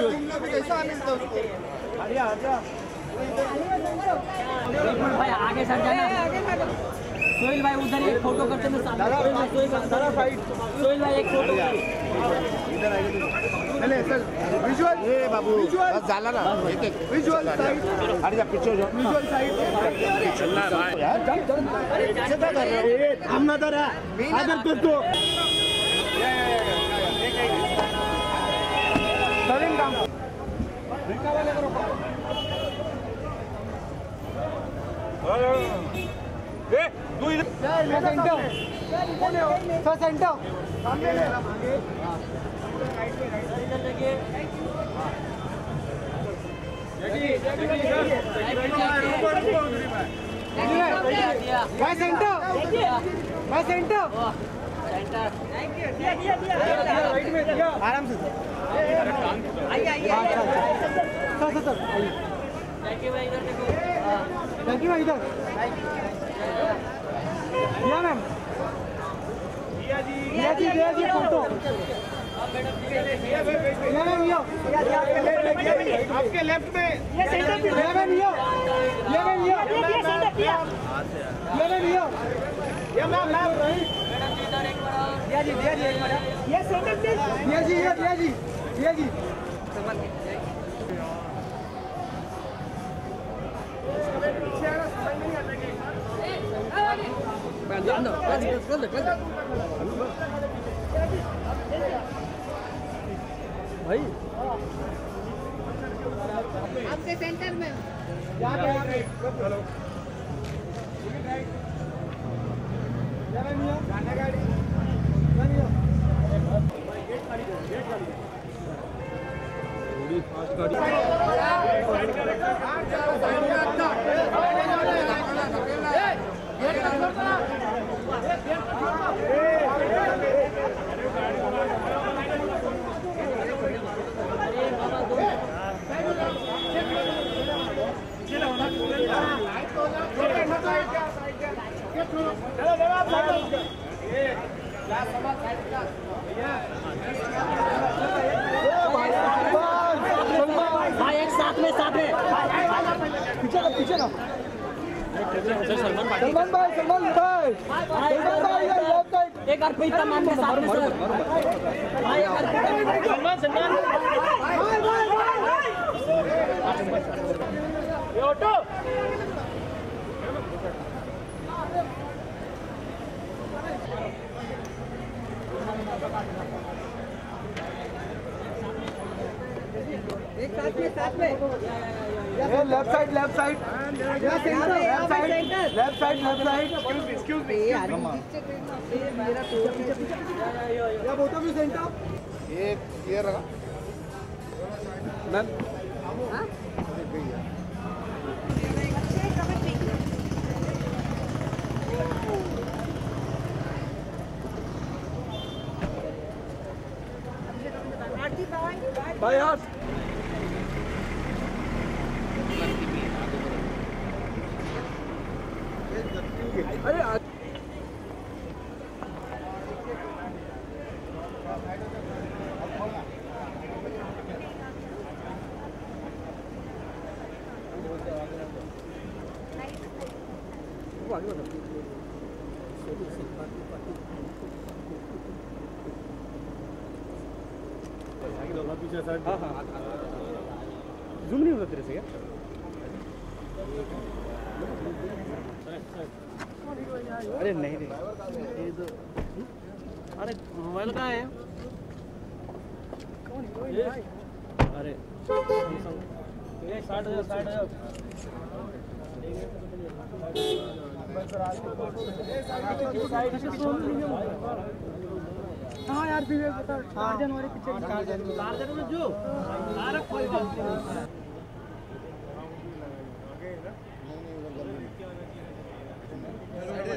भाई आगे सर जाना। सोहेल भाई उधर एक फोटो करते हैं सोहेल भाई एक फोटो इधर बाबू जाला ना विजुअल साइड विजुअल साइड हम आदर करतो आराम से थैंक यू भाई इधर दिया मैम दिया जी फोटो आपके लेफ्ट में दिया जी भाई आपके सेंटर में एक अर्पित तमाम के साथ में सर भाई अर्पित सलमान ये ऑटो एक साथ में लेफ्ट साइड एक्सक्यूज मी मेरा क्या बोलता भी सेंटर एक ये रहा मैम हां भाई हाथ झूम नहीं होता तेरे से क्या अरे नहीं अरे मोबाइल कहाँ है अरे 60,000 हाँ यार भी पता 4 जनवरी पीछे 4 जनवरी में जो सारा कोई बात नहीं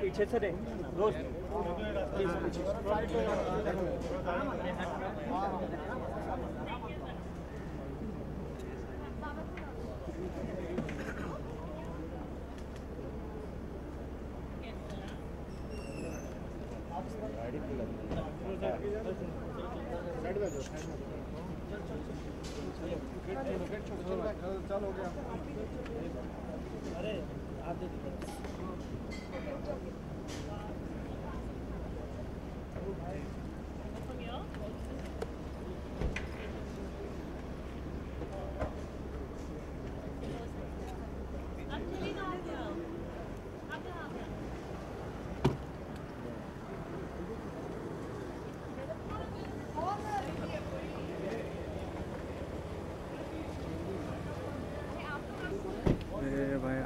पीछे से रहे दोस्त, चल हो गया। अरे आप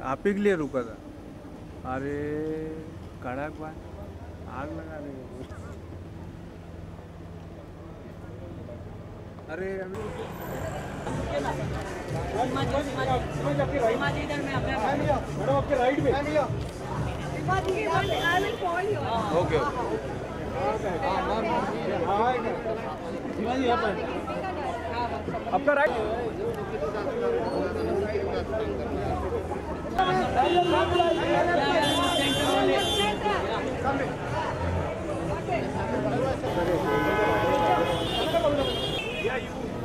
आप ही के लिए रुका था। अरे कड़क भाई आग लगा रहे हो। अरे आपके राइट में ओके आपका right Yeah,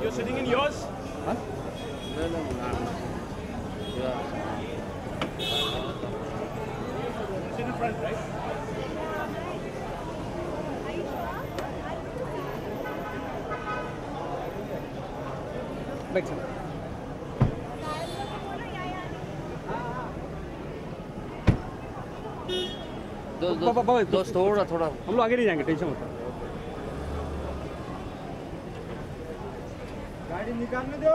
you're sitting in yours? Huh? No. Yeah. Sit in front, right? Back to दोस्त थोड़ा हम लोग आगे नहीं जाएंगे, टेंशन होता है। गाड़ी निकालने दो।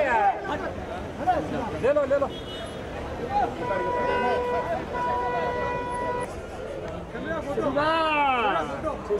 अच्छा नहीं मिला वो क्या गई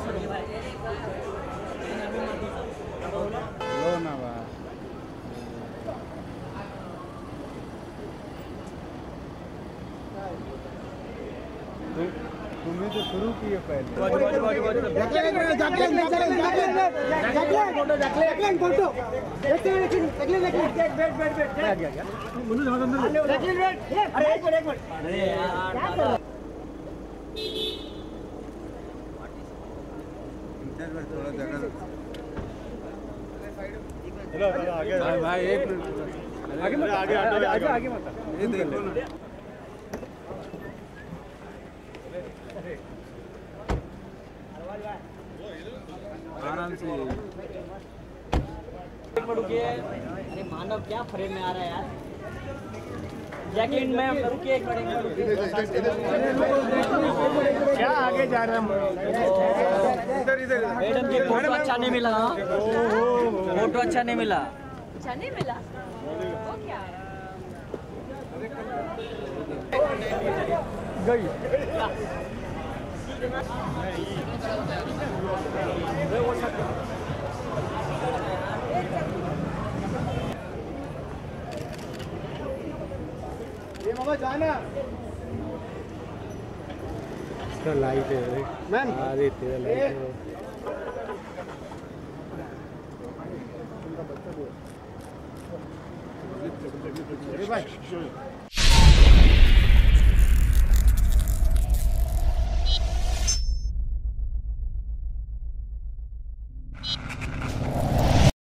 ये मामा जाना इसका लाइट है मैम। अरे तेरा लाइट है Vai.